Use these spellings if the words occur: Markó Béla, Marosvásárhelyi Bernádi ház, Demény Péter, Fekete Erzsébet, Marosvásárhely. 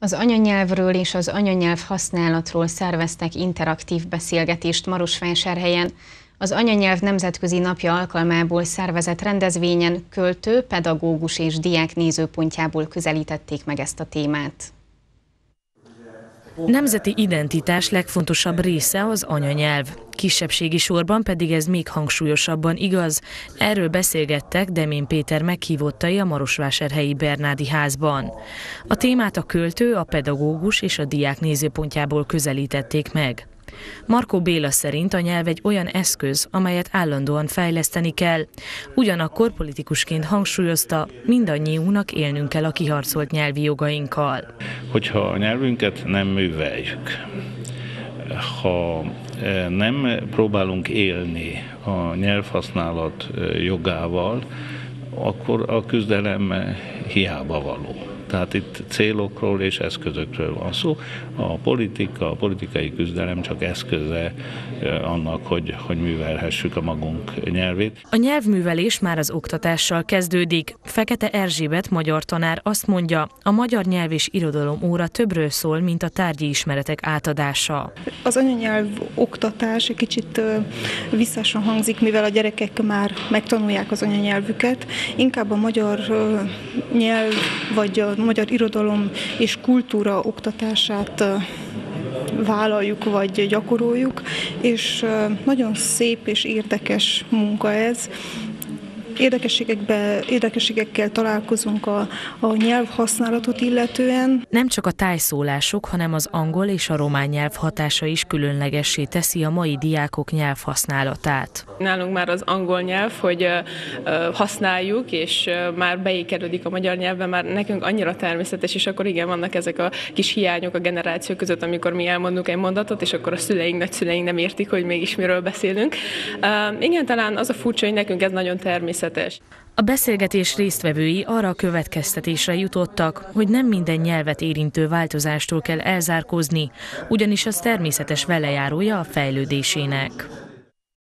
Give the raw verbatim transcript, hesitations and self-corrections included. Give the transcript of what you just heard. Az anyanyelvről és az anyanyelv használatról szerveztek interaktív beszélgetést Marosvásárhelyen. Az Anyanyelv Nemzetközi Napja alkalmából szervezett rendezvényen költő, pedagógus és diák nézőpontjából közelítették meg ezt a témát. Nemzeti identitás legfontosabb része az anyanyelv. Kisebbségi sorban pedig ez még hangsúlyosabban igaz. Erről beszélgettek Demény Péter meghívottai a Marosvásárhelyi Bernádi házban. A témát a költő, a pedagógus és a diák nézőpontjából közelítették meg. Markó Béla szerint a nyelv egy olyan eszköz, amelyet állandóan fejleszteni kell. Ugyanakkor politikusként hangsúlyozta, mindannyiunknak élnünk kell a kiharcolt nyelvi jogainkkal. Hogyha a nyelvünket nem műveljük, ha nem próbálunk élni a nyelvhasználat jogával, akkor a küzdelem hiába való. Tehát itt célokról és eszközökről van szó. A politika, a politikai küzdelem csak eszköze annak, hogy, hogy művelhessük a magunk nyelvét. A nyelvművelés már az oktatással kezdődik. Fekete Erzsébet magyar tanár azt mondja, a magyar nyelv és irodalom óra többről szól, mint a tárgyi ismeretek átadása. Az anyanyelv oktatás egy kicsit visszásan hangzik, mivel a gyerekek már megtanulják az anyanyelvüket. Inkább a magyar nyelv vagy a magyar irodalom és kultúra oktatását vállaljuk vagy gyakoroljuk, és nagyon szép és érdekes munka ez. Érdekességekkel találkozunk a, a nyelvhasználatot illetően. Nem csak a tájszólások, hanem az angol és a román nyelv hatása is különlegessé teszi a mai diákok nyelvhasználatát. Nálunk már az angol nyelv, hogy használjuk, és már beékelődik a magyar nyelvbe, már nekünk annyira természetes, és akkor igen, vannak ezek a kis hiányok a generáció között, amikor mi elmondunk egy mondatot, és akkor a szüleink, nagyszüleink nem értik, hogy mégis miről beszélünk. Igen, talán az a furcsa, hogy nekünk ez nagyon természetes. A beszélgetés résztvevői arra a következtetésre jutottak, hogy nem minden nyelvet érintő változástól kell elzárkózni, ugyanis az természetes velejárója a fejlődésének.